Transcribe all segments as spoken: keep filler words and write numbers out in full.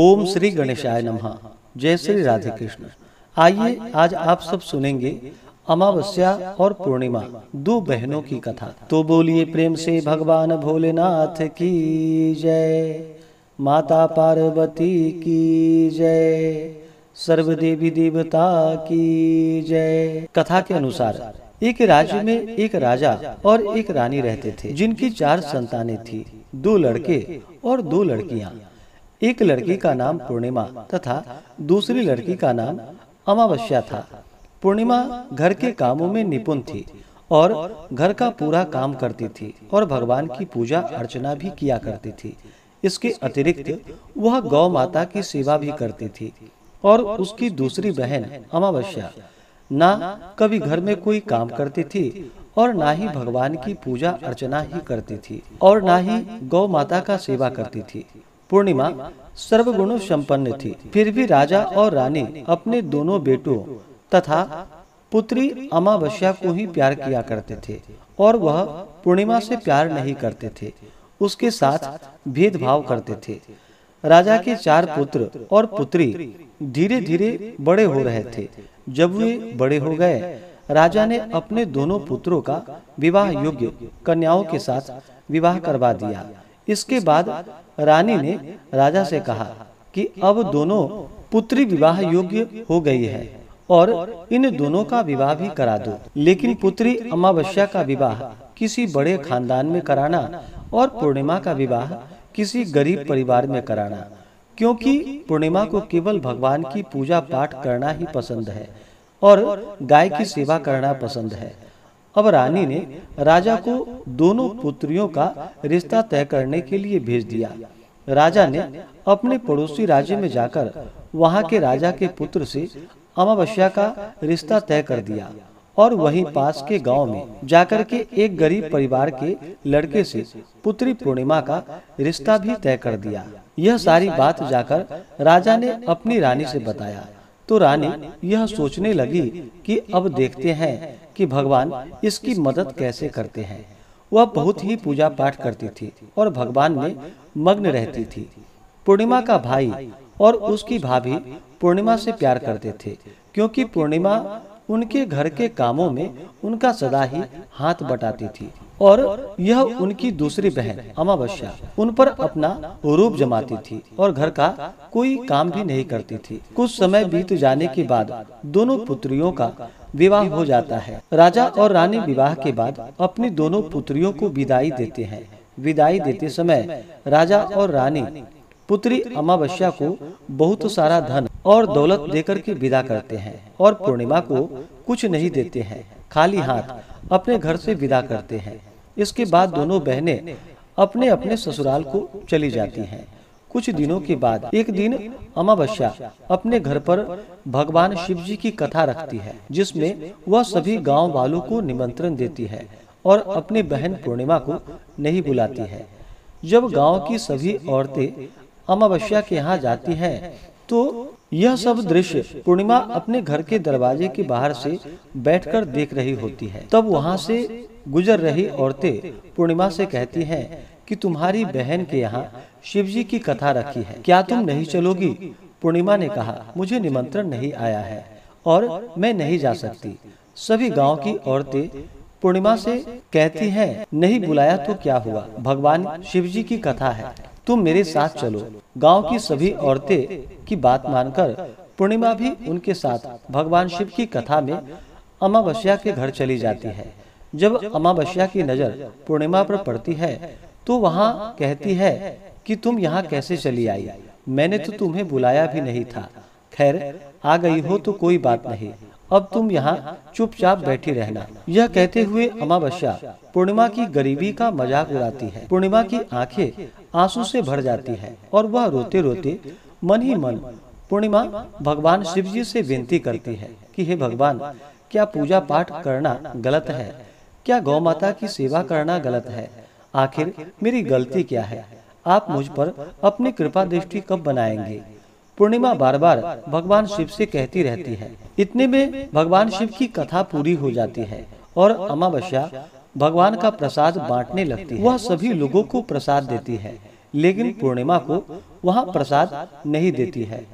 ओम श्री गणेशाय नमः। जय श्री राधे कृष्ण। आइए आज आप सब सुनेंगे अमावस्या और पूर्णिमा, दो बहनों की कथा। तो बोलिए प्रेम से भगवान भोलेनाथ की जय, माता पार्वती की जय, सर्व देवी देवता की जय। कथा के अनुसार एक राज्य में एक राजा और एक रानी रहते थे, जिनकी चार संतानें थी, दो लड़के और दो लड़कियां। एक लड़की का नाम पूर्णिमा तथा दूसरी लड़की का नाम अमावस्या था। पूर्णिमा घर के कामों में निपुण थी और घर का पूरा काम करती थी और भगवान की पूजा अर्चना भी किया करती थी। इसके अतिरिक्त वह गौ माता की सेवा भी करती थी। और उसकी दूसरी बहन अमावस्या ना कभी घर में कोई काम करती थी और ना ही भगवान की पूजा अर्चना ही करती थी और ना ही गौ माता का सेवा करती थी। पूर्णिमा सर्वगुणों संपन्न थी, फिर भी राजा और रानी अपने दोनों बेटों तथा पुत्री अमावस्या को ही प्यार किया करते थे और वह पूर्णिमा से प्यार नहीं करते थे, उसके साथ भेदभाव करते थे। राजा के चार पुत्र और पुत्री धीरे धीरे बड़े हो रहे थे। जब वे बड़े हो गए, राजा ने अपने दोनों पुत्रों का विवाह योग्य कन्याओं के साथ विवाह करवा दिया। इसके बाद रानी ने राजा से कहा कि अब दोनों पुत्री विवाह योग्य हो गई है और इन दोनों का विवाह भी करा दो। लेकिन पुत्री अमावस्या का विवाह किसी बड़े खानदान में कराना और पूर्णिमा का विवाह किसी गरीब परिवार में कराना, क्योंकि पूर्णिमा को केवल भगवान की पूजा पाठ करना ही पसंद है और गाय की सेवा करना पसंद है। अब रानी ने राजा को दोनों पुत्रियों का रिश्ता तय करने के लिए भेज दिया। राजा ने अपने पड़ोसी राज्य में जाकर वहाँ के राजा के पुत्र से अमावस्या का रिश्ता तय कर दिया और वहीं पास के गांव में जाकर के एक गरीब परिवार के लड़के से पुत्री पूर्णिमा का रिश्ता भी तय कर दिया। यह सारी बात जाकर राजा ने अपनी रानी से बताया, तो रानी यह सोचने लगी कि अब देखते हैं कि भगवान इसकी मदद कैसे करते हैं। वह बहुत ही पूजा पाठ करती थी और भगवान में मग्न रहती थी। पूर्णिमा का भाई और उसकी भाभी पूर्णिमा से प्यार करते थे, क्योंकि पूर्णिमा उनके घर के कामों में उनका सदा ही हाथ बटाती थी और यह उनकी दूसरी बहन अमावस्या उन पर अपना रूप जमाती थी और घर का कोई काम भी नहीं करती थी। कुछ समय बीत जाने के बाद दोनों पुत्रियों का विवाह हो जाता है। राजा और रानी विवाह के बाद अपनी दोनों पुत्रियों को विदाई देते हैं। विदाई देते समय राजा और रानी पुत्री अमावस्या को बहुत सारा धन और दौलत देकर के विदा करते हैं और पूर्णिमा को कुछ नहीं देते हैं, खाली हाथ अपने घर से विदा करते हैं। इसके बाद दोनों बहनें अपने अपने ससुराल को चली जाती हैं। कुछ दिनों के बाद एक दिन अमावस्या अपने घर पर भगवान शिव जी की कथा रखती है, जिसमें वह सभी गाँव वालों को निमंत्रण देती है और अपनी बहन पूर्णिमा को नहीं बुलाती है। जब गाँव की सभी औरतें अमावस्या के यहाँ जाती हैं, तो यह सब दृश्य पूर्णिमा अपने घर के दरवाजे के बाहर से बैठकर देख रही होती है। तब वहाँ से गुजर रही औरतें पूर्णिमा से कहती हैं कि तुम्हारी बहन के यहाँ शिवजी की कथा रखी है, क्या तुम नहीं चलोगी? पूर्णिमा ने कहा, मुझे निमंत्रण नहीं आया है और मैं नहीं जा सकती। सभी गाँव की औरतें पूर्णिमा से कहती हैं, नहीं बुलाया तो क्या हुआ, भगवान शिवजी की कथा है, तुम मेरे साथ चलो। गांव की सभी औरतें की बात मानकर पूर्णिमा भी उनके साथ भगवान शिव की कथा में अमावस्या के घर चली जाती है। जब अमावस्या की नजर पूर्णिमा पर पड़ती है तो वहां कहती है कि तुम यहां कैसे चली आई, मैंने तो तुम्हें बुलाया भी नहीं था, खैर आ गई हो तो कोई बात नहीं, अब तुम यहाँ चुपचाप बैठी रहना। यह कहते हुए अमावस्या पूर्णिमा की गरीबी का मजाक उड़ाती है। पूर्णिमा की आंखें आंसू से भर जाती है और वह रोते रोते मन ही मन पूर्णिमा भगवान शिव जी से विनती करती है कि हे भगवान, क्या पूजा पाठ करना गलत है, क्या गौ माता की सेवा करना गलत है, आखिर मेरी गलती क्या है, आप मुझ पर अपनी कृपा दृष्टि कब बनाएंगे? पूर्णिमा बार बार भगवान शिव से कहती रहती है। इतने में भगवान शिव की कथा पूरी हो जाती है और अमावस्या भगवान का प्रसाद बांटने लगती है। वह सभी लोगों को प्रसाद देती है, लेकिन पूर्णिमा को वहाँ प्रसाद नहीं देती है।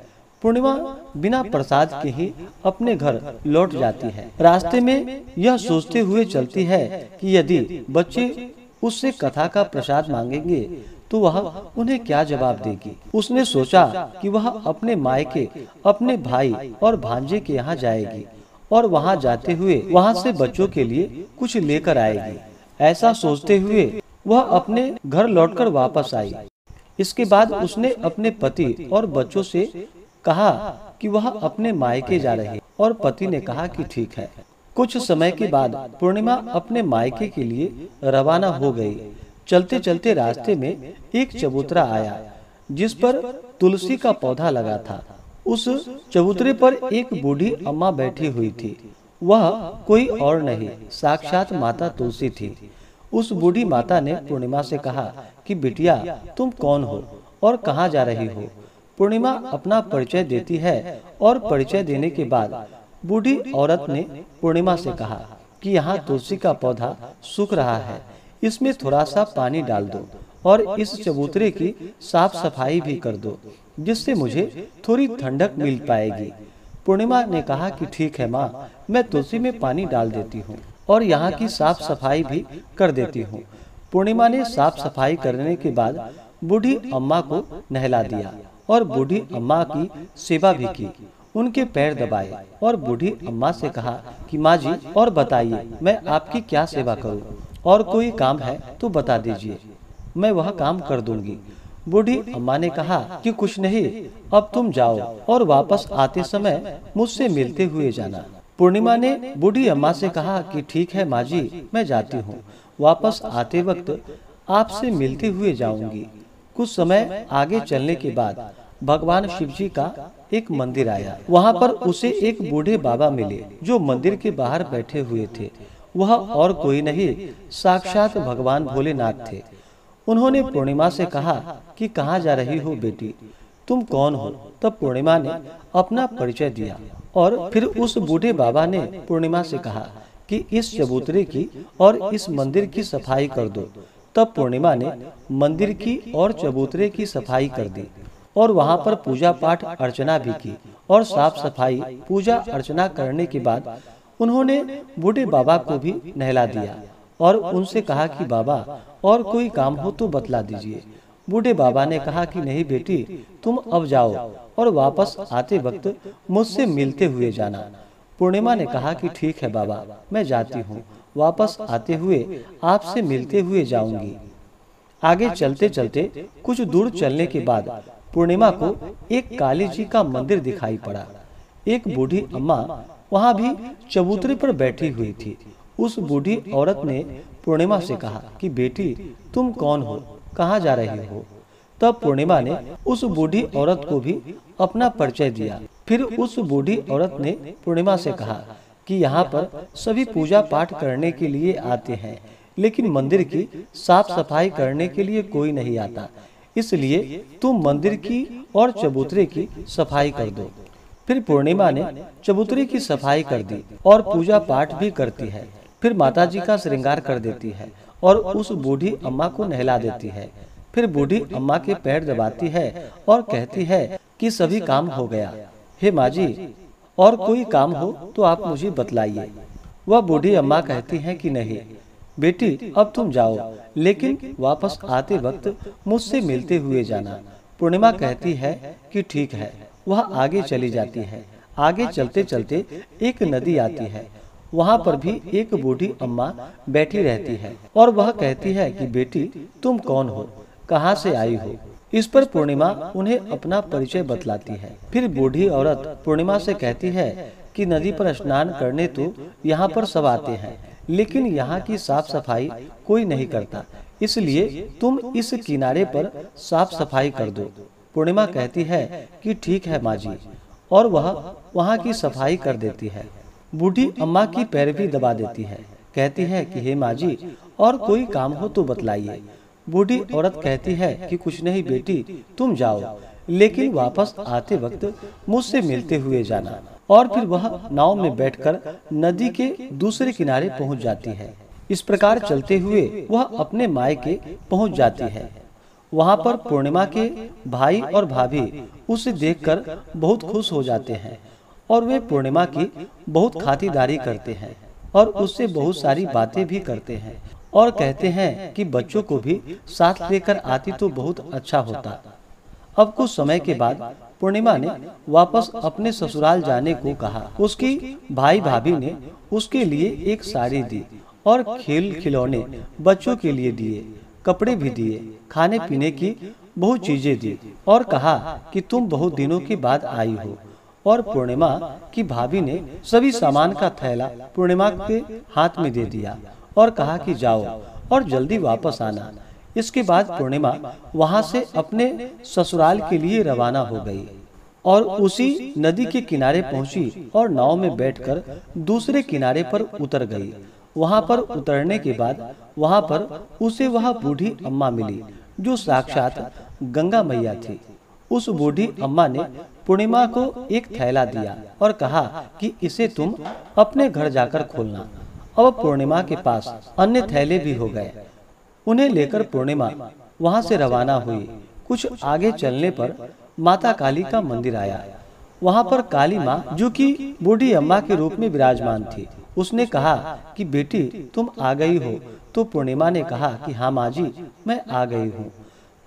पूर्णिमा बिना प्रसाद के ही अपने घर लौट जाती है। रास्ते में यह सोचते हुए चलती है कि यदि बच्चे उससे कथा का प्रसाद मांगेंगे तो वह उन्हें क्या जवाब देगी। उसने सोचा कि वह अपने मायके, अपने भाई और भांजे के यहाँ जाएगी और वहाँ जाते हुए वहाँ से बच्चों के लिए कुछ लेकर आएगी। ऐसा सोचते हुए वह अपने घर लौटकर वापस आई। इसके बाद उसने अपने पति और बच्चों से कहा कि वह अपने मायके जा रही और पति ने कहा कि ठीक है। कुछ समय के बाद पूर्णिमा अपने मायके के लिए रवाना हो गई। चलते चलते रास्ते में एक चबूतरा आया जिस पर तुलसी का पौधा लगा था। उस चबूतरे पर एक बूढ़ी अम्मा बैठी हुई थी। वह कोई और नहीं, साक्षात माता तुलसी थी। उस बूढ़ी माता ने पूर्णिमा से कहा कि बिटिया, तुम कौन हो और कहाँ जा रही हो। पूर्णिमा अपना परिचय देती है और परिचय देने के बाद बूढ़ी औरत ने पूर्णिमा से कहा कि यहाँ तुलसी का पौधा सूख रहा है, इसमें थोड़ा सा पानी डाल दो और इस चबूतरे की साफ सफाई भी कर दो जिससे मुझे थोड़ी ठंडक मिल पाएगी। पूर्णिमा ने कहा कि ठीक है माँ, मैं तुलसी में पानी डाल देती हूँ और यहाँ की साफ सफाई भी कर देती हूँ। पूर्णिमा ने साफ सफाई करने के बाद बूढ़ी अम्मा को नहला दिया और बूढ़ी अम्मा की सेवा भी की, उनके पैर दबाए और बूढ़ी अम्मा से कहा कि माँ जी, और बताइए मैं आपकी क्या सेवा करूँ, और कोई काम है तो बता दीजिए, मैं वह काम कर दूंगी। बूढ़ी अम्मा ने कहा कि कुछ नहीं, अब तुम जाओ और वापस आते समय मुझसे मिलते हुए जाना। पूर्णिमा ने बूढ़ी अम्मा से कहा कि ठीक है माँ जी, मैं जाती हूँ, वापस आते वक्त आपसे मिलते हुए जाऊंगी। कुछ समय आगे चलने के बाद भगवान शिव जी का एक मंदिर आया। वहाँ पर उसे एक बूढ़े बाबा मिले जो मंदिर के बाहर बैठे हुए थे। वह और कोई नहीं, साक्षात भगवान भोलेनाथ थे। उन्होंने पूर्णिमा से कहा कि कहाँ जा रही हो बेटी, तुम कौन हो। तब पूर्णिमा ने अपना परिचय दिया और फिर उस बूढ़े बाबा ने पूर्णिमा से कहा कि इस चबूतरे की और इस मंदिर की सफाई कर दो। तब पूर्णिमा ने मंदिर की और चबूतरे की सफाई कर दी और वहाँ पर पूजा पाठ अर्चना भी की और साफ सफाई पूजा अर्चना करने के बाद उन्होंने बूढ़े बाबा को भी नहला दिया और उनसे कहा कि बाबा, और कोई काम हो तो बतला दीजिए। बूढ़े बाबा ने कहा कि नहीं बेटी, तुम अब जाओ और वापस आते वक्त मुझसे मिलते हुए जाना। पूर्णिमा ने कहा कि ठीक है बाबा, मैं जाती हूँ, वापस आते हुए आपसे मिलते हुए जाऊंगी। आगे चलते चलते कुछ दूर चलने के बाद पूर्णिमा को एक काली जी का मंदिर दिखाई पड़ा। एक बूढ़ी अम्मा वहाँ भी चबूतरे पर बैठी हुई थी। उस बूढ़ी औरत ने पूर्णिमा से कहा कि बेटी, तुम कौन हो, कहाँ जा रही हो। तब पूर्णिमा ने उस बूढ़ी औरत को भी अपना परिचय दिया। फिर उस बूढ़ी औरत ने पूर्णिमा से कहा कि यहाँ पर सभी पूजा पाठ करने के लिए आते हैं, लेकिन मंदिर की साफ सफाई करने के लिए कोई नहीं आता, इसलिए तुम मंदिर की और चबूतरे की सफाई कर दो। फिर पूर्णिमा ने चबूतरे की सफाई कर दी और पूजा पाठ भी करती है। फिर माताजी का श्रृंगार कर देती है और उस बूढ़ी अम्मा को नहला देती है। फिर बूढ़ी अम्मा के पैर दबाती है और कहती है कि सभी काम हो गया हे माँ जी, और कोई काम हो तो आप मुझे बतलाइए। वह बूढ़ी अम्मा कहती हैं कि नहीं बेटी, अब तुम जाओ, लेकिन वापस आते वक्त मुझसे मिलते हुए जाना। पूर्णिमा कहती है कि ठीक है। वह आगे चली जाती है। आगे चलते चलते एक नदी आती है। वहाँ पर भी एक बूढ़ी अम्मा बैठी रहती है और वह कहती है कि बेटी, तुम कौन हो, कहाँ से आई हो। इस पर पूर्णिमा उन्हें अपना परिचय बतलाती है। फिर बूढ़ी औरत पूर्णिमा से कहती है कि नदी पर स्नान करने तो यहाँ पर सब आते हैं, लेकिन यहाँ की साफ सफाई कोई नहीं करता, इसलिए तुम इस किनारे पर साफ सफाई कर दो। पूर्णिमा कहती है कि ठीक है माँ जी, और वह वहाँ की सफाई कर देती है। बूढ़ी अम्मा की पैर भी दबा देती है, कहती है कि हे माँ जी, और कोई काम हो तो बतलाइए। बूढ़ी औरत कहती है कि कुछ नहीं बेटी, तुम जाओ, लेकिन वापस आते वक्त मुझसे मिलते हुए जाना। और फिर वह नाव में बैठकर नदी के दूसरे किनारे पहुंच जाती है। इस प्रकार चलते हुए वह अपने मायके पहुंच जाती है। वहाँ पर पूर्णिमा के भाई और भाभी उसे देखकर बहुत खुश हो जाते हैं और वे पूर्णिमा की बहुत खातिरदारी करते हैं और उससे बहुत सारी बातें भी करते हैं और कहते हैं कि बच्चों को भी साथ लेकर आती तो बहुत अच्छा होता। अब कुछ समय के बाद पूर्णिमा ने वापस अपने ससुराल जाने को कहा। उसकी भाई भाभी ने उसके लिए एक साड़ी दी और खेल खिलौने बच्चों के लिए दिए, कपड़े भी दिए, खाने पीने की बहुत चीजें दी और कहा कि तुम बहुत दिनों के बाद आई हो। और पूर्णिमा की भाभी ने सभी सामान का थैला पूर्णिमा के हाथ में दे दिया और कहा कि जाओ और जल्दी वापस आना। इसके बाद पूर्णिमा वहां से अपने ससुराल के लिए रवाना हो गई और उसी नदी के किनारे पहुंची और नाव में बैठकर दूसरे किनारे पर उतर गई। वहां पर उतरने के बाद वहां पर उसे वह बूढ़ी अम्मा मिली जो साक्षात गंगा मैया थी। उस बूढ़ी अम्मा ने पूर्णिमा को एक थैला दिया और कहा कि इसे तुम अपने घर जाकर खोलना। अब पूर्णिमा के पास अन्य थैले भी हो गए। उन्हें लेकर पूर्णिमा वहां से रवाना हुई। कुछ आगे चलने पर माता काली का मंदिर आया। वहां पर काली माँ जो कि बूढ़ी अम्मा के रूप में विराजमान थी, उसने कहा कि बेटी तुम आ गई हो। तो पूर्णिमा ने कहा कि हाँ माँ जी, मैं आ गई हूँ।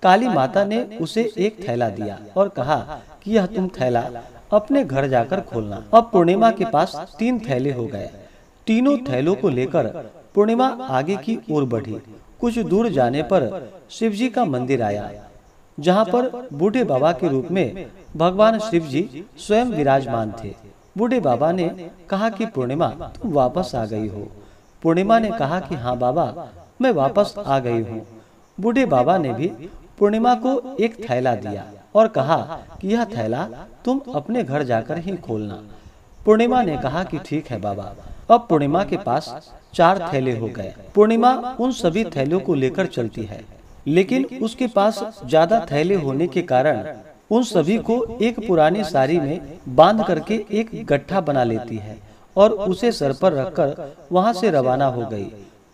काली माता ने उसे एक थैला दिया और कहा कि यह तुम थैला अपने घर जाकर खोलना। अब पूर्णिमा के पास तीन थैले हो गए। तीनों थैलों को लेकर पूर्णिमा आगे की ओर बढ़ी। कुछ दूर जाने पर शिवजी का मंदिर आया जहाँ पर बूढ़े बाबा के रूप में भगवान शिवजी स्वयं विराजमान थे। बूढ़े बाबा ने कहा कि पूर्णिमा तुम वापस आ गई हो। पूर्णिमा ने कहा कि हाँ बाबा, मैं वापस आ गई हूँ। बूढ़े बाबा ने भी पूर्णिमा को एक थैला दिया और कहा कि यह थैला तुम अपने घर जाकर ही खोलना। पूर्णिमा ने कहा कि ठीक है बाबा। अब पूर्णिमा के पास चार थैले हो गए। पूर्णिमा उन सभी थैलों को लेकर चलती है, लेकिन उसके पास ज्यादा थैले होने के कारण उन सभी को एक पुरानी साड़ी में बांध करके एक गट्ठा बना लेती है और उसे सर पर रखकर वहाँ से रवाना हो गई।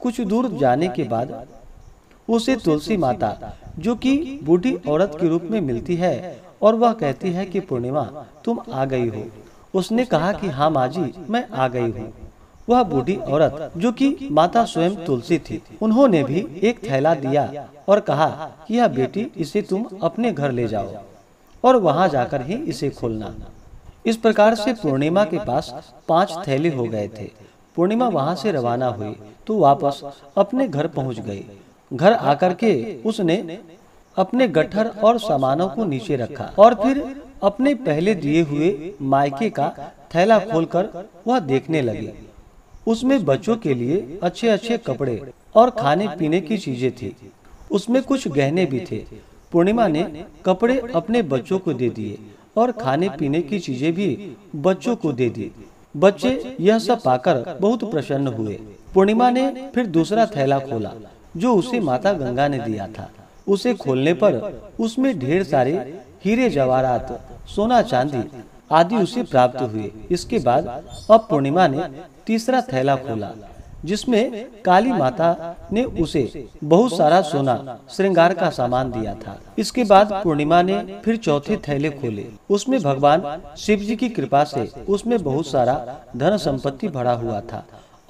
कुछ दूर जाने के बाद उसे तुलसी माता जो कि बूढ़ी औरत के रूप में मिलती है और वह कहती है कि पूर्णिमा तुम आ गई हो। उसने कहा कि हाँ माँ जी, मैं आ गई हूँ। वह बूढ़ी औरत जो कि माता स्वयं तुलसी थी, उन्होंने भी एक थैला दिया और कहा कि यह बेटी, इसे तुम अपने घर ले जाओ और वहाँ जाकर ही इसे खोलना। इस प्रकार से पूर्णिमा के पास पाँच थैले हो गए थे। पूर्णिमा वहाँ से रवाना हुई तो वापस अपने घर पहुँच गई। घर आकर के उसने अपने गट्ठर और सामानों को नीचे रखा और फिर अपने पहले दिए हुए मायके का थैला खोलकर वह देखने लगी। उसमें बच्चों के लिए अच्छे अच्छे कपड़े और खाने पीने की चीजें थी। उसमें कुछ गहने भी थे। पूर्णिमा ने कपड़े अपने बच्चों को दे दिए और खाने पीने की चीजें भी बच्चों को दे दी। बच्चे यह सब पाकर बहुत प्रसन्न हुए। पूर्णिमा ने फिर दूसरा थैला खोला जो उसे माता गंगा ने दिया था। उसे खोलने पर उसमें ढेर सारे हीरे जवाहरात, सोना चांदी आदि उसे प्राप्त हुए। इसके बाद अब पूर्णिमा ने तीसरा थैला खोला जिसमें काली माता ने उसे बहुत सारा सोना श्रृंगार का सामान दिया था। इसके बाद पूर्णिमा ने फिर चौथे थैले खोले। उसमें भगवान शिव जी की कृपा से उसमें बहुत सारा धन संपत्ति भरा हुआ था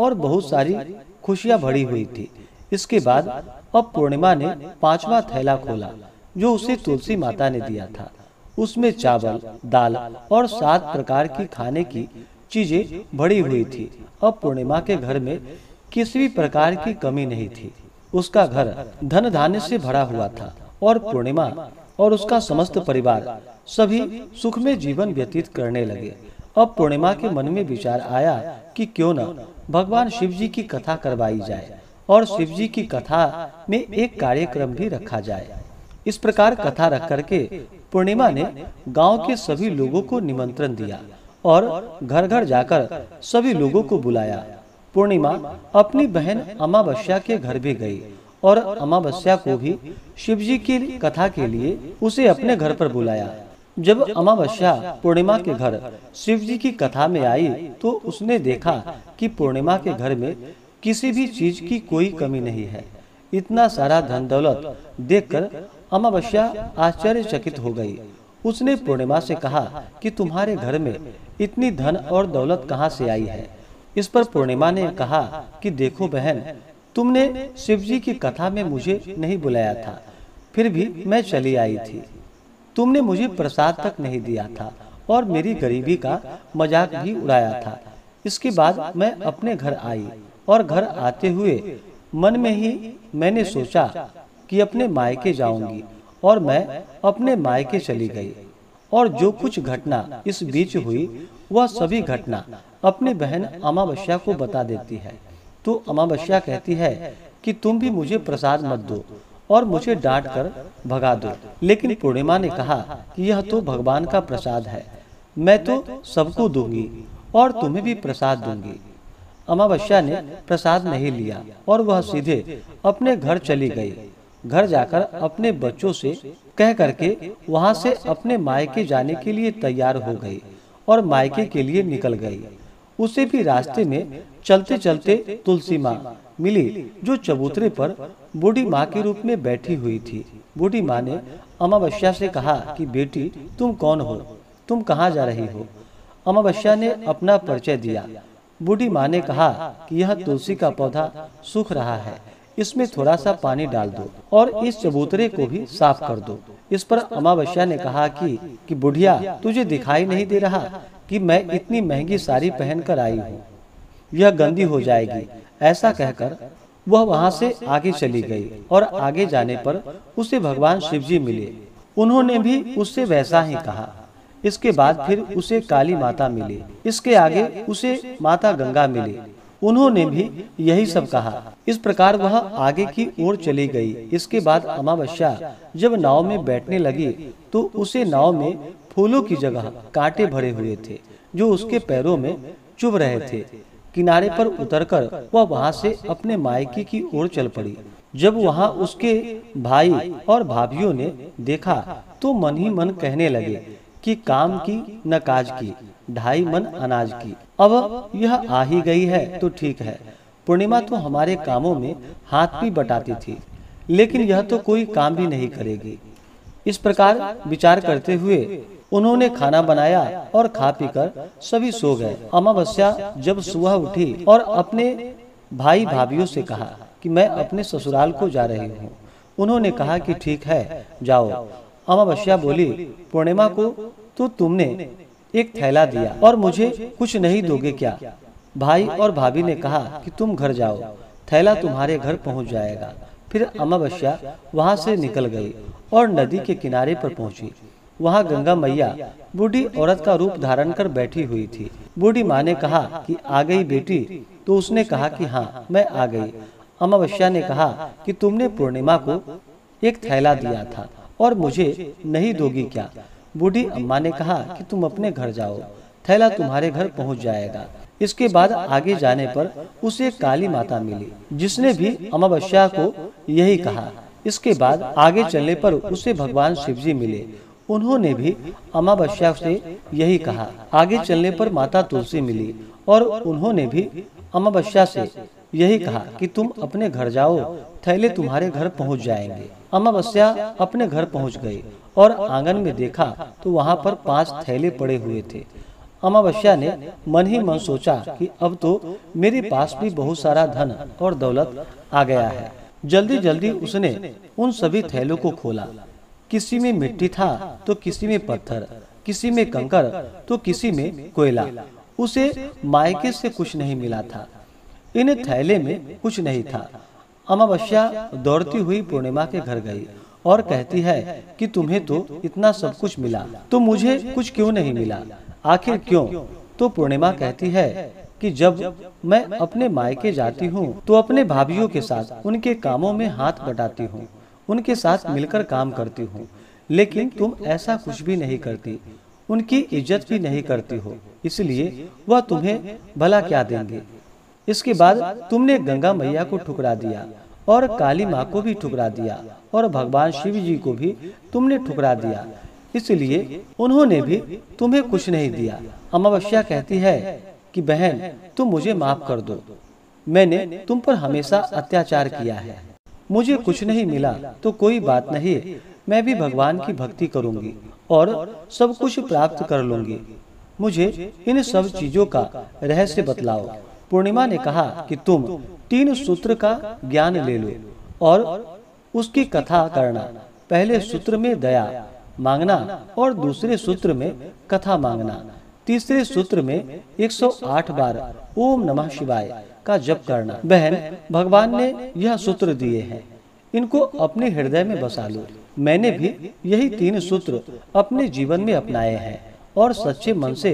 और बहुत सारी खुशियाँ भरी हुई थी। इसके बाद अब पूर्णिमा ने पांचवा थैला खोला जो उसे तुलसी माता ने दिया था। उसमें चावल, दाल और सात प्रकार की खाने की चीजें भरी हुई थी। अब पूर्णिमा के घर में किसी भी प्रकार की कमी नहीं थी। उसका घर धन धान्य से भरा हुआ था और पूर्णिमा और उसका समस्त परिवार सभी सुख में जीवन व्यतीत करने लगे। अब पूर्णिमा के मन में विचार आया कि क्यों न भगवान शिव जी की कथा करवाई जाए और शिव जी की कथा में एक कार्यक्रम भी रखा जाए। इस प्रकार कथा रख करके पूर्णिमा ने गांव के सभी लोगों को निमंत्रण दिया और घर घर जाकर सभी लोगों को बुलाया। पूर्णिमा अपनी बहन अमावस्या के घर भी गई और अमावस्या को भी शिव जी की कथा के लिए उसे अपने घर पर बुलाया। जब अमावस्या पूर्णिमा के घर शिव जी की कथा में आई तो उसने देखा कि पूर्णिमा के घर में किसी भी चीज की कोई कमी नहीं है। इतना सारा धन दौलत देखकर अमावस्या आश्चर्यचकित हो गई। उसने पूर्णिमा से कहा कि तुम्हारे घर में इतनी धन और दौलत कहाँ से आई है। इस पर पूर्णिमा ने कहा कि देखो बहन, तुमने शिवजी की कथा में मुझे नहीं बुलाया था, फिर भी मैं चली आई थी। तुमने मुझे प्रसाद तक नहीं दिया था और मेरी गरीबी का मजाक भी उड़ाया था। इसके बाद मैं अपने घर आई और घर आते हुए मन में ही मैंने सोचा कि अपने मायके जाऊंगी और मैं अपने मायके चली गई। और जो कुछ घटना इस बीच हुई वह सभी घटना अपनी बहन अमावस्या को बता देती है। तो अमावस्या कहती है कि तुम भी मुझे प्रसाद मत दो और मुझे डांट कर भगा दो। लेकिन पूर्णिमा ने कहा कि यह तो भगवान का प्रसाद है, मैं तो सबको दूंगी और तुम्हें भी प्रसाद दूंगी। अमावस्या ने प्रसाद नहीं लिया और वह सीधे अपने घर चली गई। घर जाकर अपने बच्चों से कह करके वहां से अपने मायके जाने के लिए तैयार हो गई और मायके के लिए निकल गई। उसे भी रास्ते में चलते चलते तुलसी माँ मिली, जो चबूतरे पर बूढ़ी माँ के रूप में बैठी हुई थी। बूढ़ी माँ ने अमावस्या से कहा कि बेटी, तुम कौन हो, तुम कहाँ जा रही हो। अमावस्या ने अपना परिचय दिया। बूढ़ी माँ ने कहा कि यह तुलसी का पौधा सूख रहा है, इसमें थोड़ा सा पानी डाल दो और इस चबूतरे को भी साफ कर दो। इस पर अमावस्या ने कहा कि कि बुढ़िया, तुझे दिखाई नहीं दे रहा कि मैं इतनी महंगी साड़ी पहन कर आई हूँ, यह गंदी हो जाएगी। ऐसा कहकर वह वहाँ से आगे चली गई और आगे जाने पर उसे भगवान शिवजी मिले। उन्होंने भी उससे वैसा ही कहा। इसके बाद फिर उसे काली माता मिली, इसके आगे उसे माता गंगा मिली, उन्होंने भी यही सब कहा। इस प्रकार वह आगे की ओर चली गई। इसके बाद अमावस्या जब नाव में बैठने लगी तो उसे नाव में फूलों की जगह कांटे भरे हुए थे, जो उसके पैरों में चुभ रहे थे। किनारे पर उतरकर वह वहां से अपने मायके की ओर चल पड़ी। जब वहां उसके भाई और भाभियों ने देखा तो मन ही मन कहने लगे कि काम की न काज की, ढाई मन अनाज की। अब यह आ ही गई है तो ठीक है। पूर्णिमा तो हमारे कामों में हाथ भी बटाती थी, लेकिन यह तो कोई काम भी नहीं करेगी। इस प्रकार विचार करते हुए उन्होंने खाना बनाया और खा पी कर सभी सो गए। अमावस्या जब सुबह उठी और अपने भाई भाभियों से कहा कि मैं अपने ससुराल को जा रही हूँ। उन्होंने कहा कि ठीक है, जाओ। अमावस्या बोली, पूर्णिमा को तो तुमने एक थैला दिया और मुझे कुछ नहीं दोगे क्या। भाई और भाभी ने कहा कि तुम घर जाओ, थैला तुम्हारे घर पहुंच जाएगा। फिर अमावस्या वहां से निकल गई और नदी के किनारे पर पहुंची। वहां गंगा मैया बूढ़ी औरत का रूप धारण कर बैठी हुई थी। बूढ़ी माँ ने कहा कि आ गई बेटी, तो उसने कहा कि हाँ, मैं आ गई। अमावस्या ने कहा कि तुमने पूर्णिमा को एक थैला दिया था और मुझे नहीं दोगी क्या। बूढ़ी अम्मा ने कहा कि तुम अपने घर जाओ, थैला तुम्हारे घर पहुंच जाएगा। इसके बाद आगे जाने पर उसे काली माता मिली, जिसने भी अमावस्या को यही कहा। इसके बाद आगे चलने पर उसे भगवान शिवजी मिले, उन्होंने भी अमावस्या से यही कहा। आगे चलने पर माता तुलसी मिली और उन्होंने भी अमावस्या से यही कहा कि तुम अपने घर जाओ, थैले तुम्हारे घर पहुंच जाएंगे। अमावस्या अपने घर पहुंच गई और आंगन में देखा तो वहां पर पांच थैले पड़े हुए थे। अमावस्या ने मन ही मन सोचा कि अब तो मेरे पास भी बहुत सारा धन और दौलत आ गया है। जल्दी जल्दी उसने उन सभी थैलों को खोला। किसी में मिट्टी था तो किसी में पत्थर, किसी में कंकर तो किसी में कोयला। उसे मायके से कुछ नहीं मिला था, इन थैले में कुछ नहीं था। अमावस्या दौड़ती हुई पूर्णिमा के घर गई और कहती है कि तुम्हें तो इतना सब कुछ मिला, तो मुझे कुछ क्यों नहीं मिला, आखिर क्यों। तो पूर्णिमा कहती है कि जब मैं अपने मायके जाती हूँ तो अपने भाभियों के साथ उनके कामों में हाथ बटाती हूँ, उनके साथ मिलकर काम करती हूँ, लेकिन तुम ऐसा कुछ भी नहीं करती, उनकी इज्जत भी नहीं करती हो, इसलिए वह तुम्हें भला क्या देंगे। इसके बाद तुमने गंगा मैया को ठुकरा दिया और काली माँ को भी ठुकरा दिया और भगवान शिव जी को भी तुमने ठुकरा दिया, इसलिए उन्होंने भी तुम्हें कुछ नहीं दिया। अमावस्या कहती है कि बहन, तुम मुझे माफ कर दो, मैंने तुम पर हमेशा अत्याचार किया है, मुझे कुछ नहीं मिला तो कोई बात नहीं, मैं भी भगवान की भक्ति करूंगी और सब कुछ प्राप्त कर लूंगी। मुझे इन सब चीजों का रहस्य बतलाओ। पूर्णिमा ने कहा कि तुम तीन सूत्र का ज्ञान ले लो और उसकी कथा करना। पहले सूत्र में दया मांगना और दूसरे सूत्र में कथा मांगना, तीसरे सूत्र में एक सौ आठ बार ओम नमः शिवाय का जप करना। बहन, भगवान ने यह सूत्र दिए हैं, इनको अपने हृदय में बसा लो। मैंने भी यही तीन सूत्र अपने जीवन में अपनाए हैं और सच्चे मन से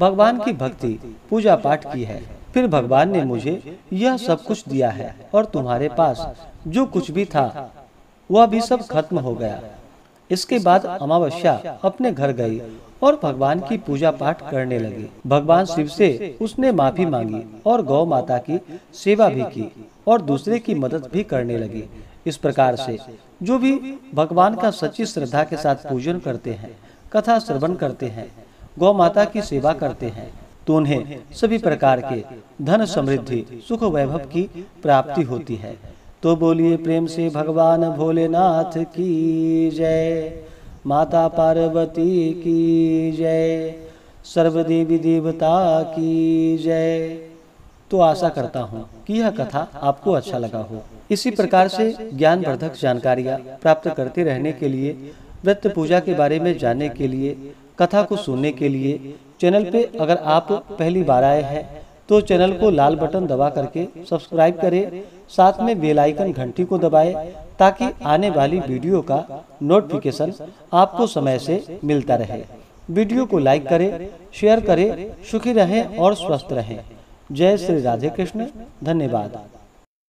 भगवान की भक्ति पूजा पाठ की है। फिर भगवान ने मुझे यह सब कुछ दिया है और तुम्हारे पास जो कुछ भी था वह भी सब खत्म हो गया। इसके बाद अमावस्या अपने घर गई और भगवान की पूजा पाठ करने लगी। भगवान शिव से उसने माफी मांगी और गौ माता की सेवा भी की और दूसरे की मदद भी करने लगी। इस प्रकार से जो भी भगवान का सच्ची श्रद्धा के साथ पूजन करते हैं, कथा श्रवण करते हैं, गौ माता की सेवा करते हैं, तो उन्हें सभी प्रकार के धन समृद्धि सुख वैभव की प्राप्ति होती है। तो बोलिए प्रेम से भगवान भोलेनाथ की जय, माता पार्वती की जय, सर्वदेवी देवता की जय। तो आशा करता हूँ कि यह कथा आपको अच्छा लगा हो। इसी प्रकार से ज्ञानवर्धक जानकारियाँ प्राप्त करते रहने के लिए, व्रत पूजा के बारे में जानने के लिए, कथा को सुनने के लिए चैनल पे अगर आप पहली बार आए हैं तो चैनल को लाल बटन दबा करके सब्सक्राइब करें, साथ में बेल आइकन घंटी को दबाएं ताकि आने वाली वीडियो का नोटिफिकेशन आपको समय से मिलता रहे। वीडियो को लाइक करें, शेयर करें, सुखी रहें और स्वस्थ रहें। जय श्री राधे कृष्ण। धन्यवाद।